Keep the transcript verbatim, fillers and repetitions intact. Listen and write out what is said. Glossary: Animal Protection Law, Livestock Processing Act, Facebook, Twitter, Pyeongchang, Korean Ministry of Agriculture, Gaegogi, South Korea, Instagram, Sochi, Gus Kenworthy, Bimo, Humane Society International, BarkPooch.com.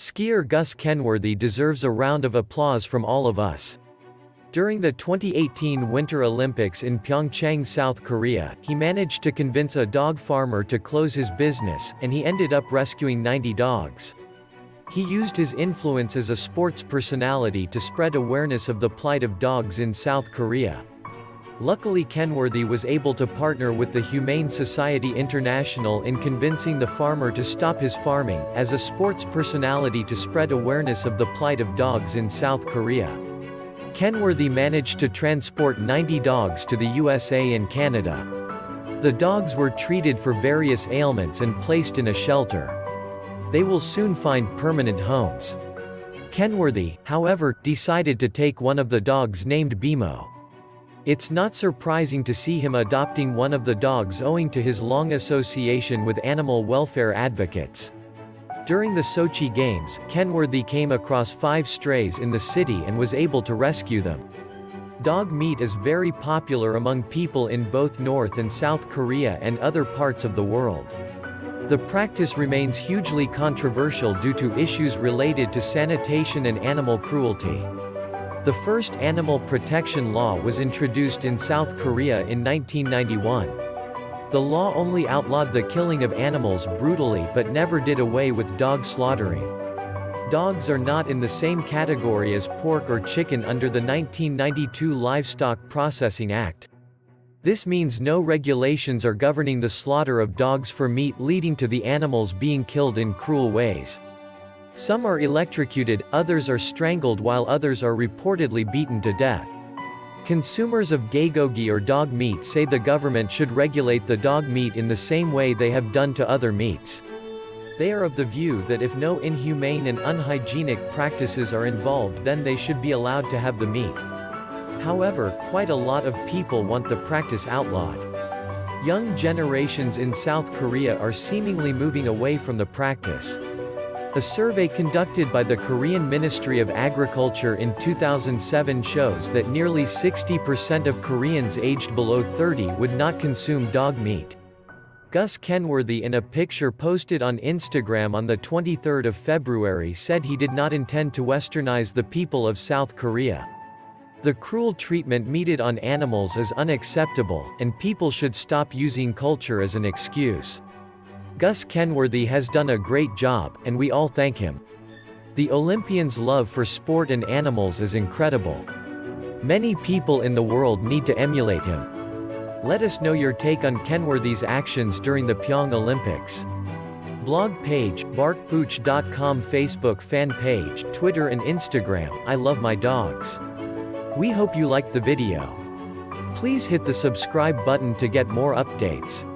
Skier Gus Kenworthy deserves a round of applause from all of us. During the twenty eighteen Winter Olympics in Pyeongchang, South Korea, he managed to convince a dog farmer to close his business, and he ended up rescuing ninety dogs. He used his influence as a sports personality to spread awareness of the plight of dogs in South Korea. Luckily, Kenworthy was able to partner with the Humane Society International in convincing the farmer to stop his farming, as a sports personality to spread awareness of the plight of dogs in South Korea. Kenworthy managed to transport ninety dogs to the U S A and Canada. The dogs were treated for various ailments and placed in a shelter. They will soon find permanent homes. Kenworthy, however, decided to take one of the dogs named Bimo. It's not surprising to see him adopting one of the dogs owing to his long association with animal welfare advocates. During the Sochi Games, Kenworthy came across five strays in the city and was able to rescue them. Dog meat is very popular among people in both North and South Korea and other parts of the world. The practice remains hugely controversial due to issues related to sanitation and animal cruelty. The first animal protection law was introduced in South Korea in nineteen ninety-one. The law only outlawed the killing of animals brutally but never did away with dog slaughtering. Dogs are not in the same category as pork or chicken under the nineteen ninety-two Livestock Processing Act. This means no regulations are governing the slaughter of dogs for meat, leading to the animals being killed in cruel ways. Some are electrocuted, others are strangled, while others are reportedly beaten to death. Consumers of gaegogi or dog meat say the government should regulate the dog meat in the same way they have done to other meats. They are of the view that if no inhumane and unhygienic practices are involved, then they should be allowed to have the meat. However, quite a lot of people want the practice outlawed. Young generations in South Korea are seemingly moving away from the practice. A survey conducted by the Korean Ministry of Agriculture in two thousand seven shows that nearly sixty percent of Koreans aged below thirty would not consume dog meat. Gus Kenworthy, in a picture posted on Instagram on the twenty-third of February, said he did not intend to westernize the people of South Korea. The cruel treatment meted on animals is unacceptable, and people should stop using culture as an excuse. Gus Kenworthy has done a great job, and we all thank him. The Olympians' love for sport and animals is incredible. Many people in the world need to emulate him. Let us know your take on Kenworthy's actions during the Pyeongchang Olympics. Blog page, Bark Pooch dot com, Facebook fan page, Twitter and Instagram, I love my dogs. We hope you liked the video. Please hit the subscribe button to get more updates.